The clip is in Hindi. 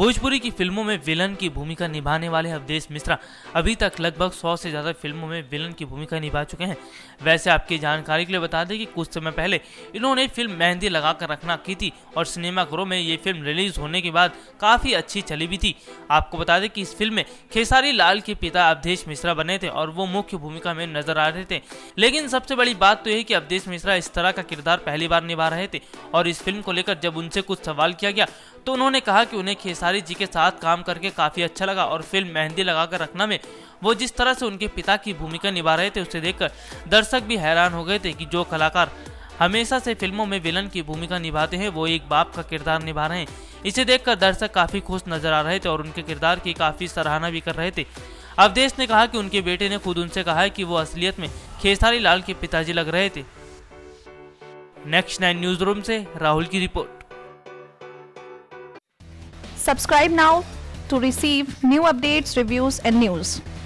भोजपुरी की फिल्मों में विलन की भूमिका निभाने वाले अवधेश मिश्रा अभी तक लगभग 100 से ज़्यादा फिल्मों में विलन की भूमिका निभा चुके हैं। वैसे आपकी जानकारी के लिए बता दें कि कुछ समय पहले इन्होंने फिल्म मेहंदी लगा कर रखना की थी और सिनेमाघरों में ये फिल्म रिलीज होने के बाद काफ़ी अच्छी चली भी थी। आपको बता दें कि इस फिल्म में खेसारी लाल के पिता अवधेश मिश्रा बने थे और वो मुख्य भूमिका में नजर आ रहे थे। लेकिन सबसे बड़ी बात तो यह कि अवधेश मिश्रा इस तरह का किरदार पहली बार निभा रहे थे और इस फिल्म को लेकर जब उनसे कुछ सवाल किया गया तो उन्होंने कहा कि उन्हें खेसारी जी के साथ काम करके काफ़ी अच्छा लगा और फिल्म मेहंदी लगा कर रखना में वो जिस तरह से उनके पिता की भूमिका निभा रहे थे उसे देखकर दर्शक भी हैरान हो गए थे कि जो कलाकार हमेशा से फिल्मों में विलन की भूमिका निभाते हैं वो एक बाप का किरदार निभा रहे हैं। इसे देखकर दर्शक काफ़ी खुश नजर आ रहे थे और उनके किरदार की काफ़ी सराहना भी कर रहे थे। अवधेश ने कहा कि उनके बेटे ने खुद उनसे कहा है कि वो असलियत में खेसारी लाल के पिताजी लग रहे थे। नेक्स्ट 9 न्यूज रूम से राहुल की report. Subscribe now to receive new updates, reviews and news.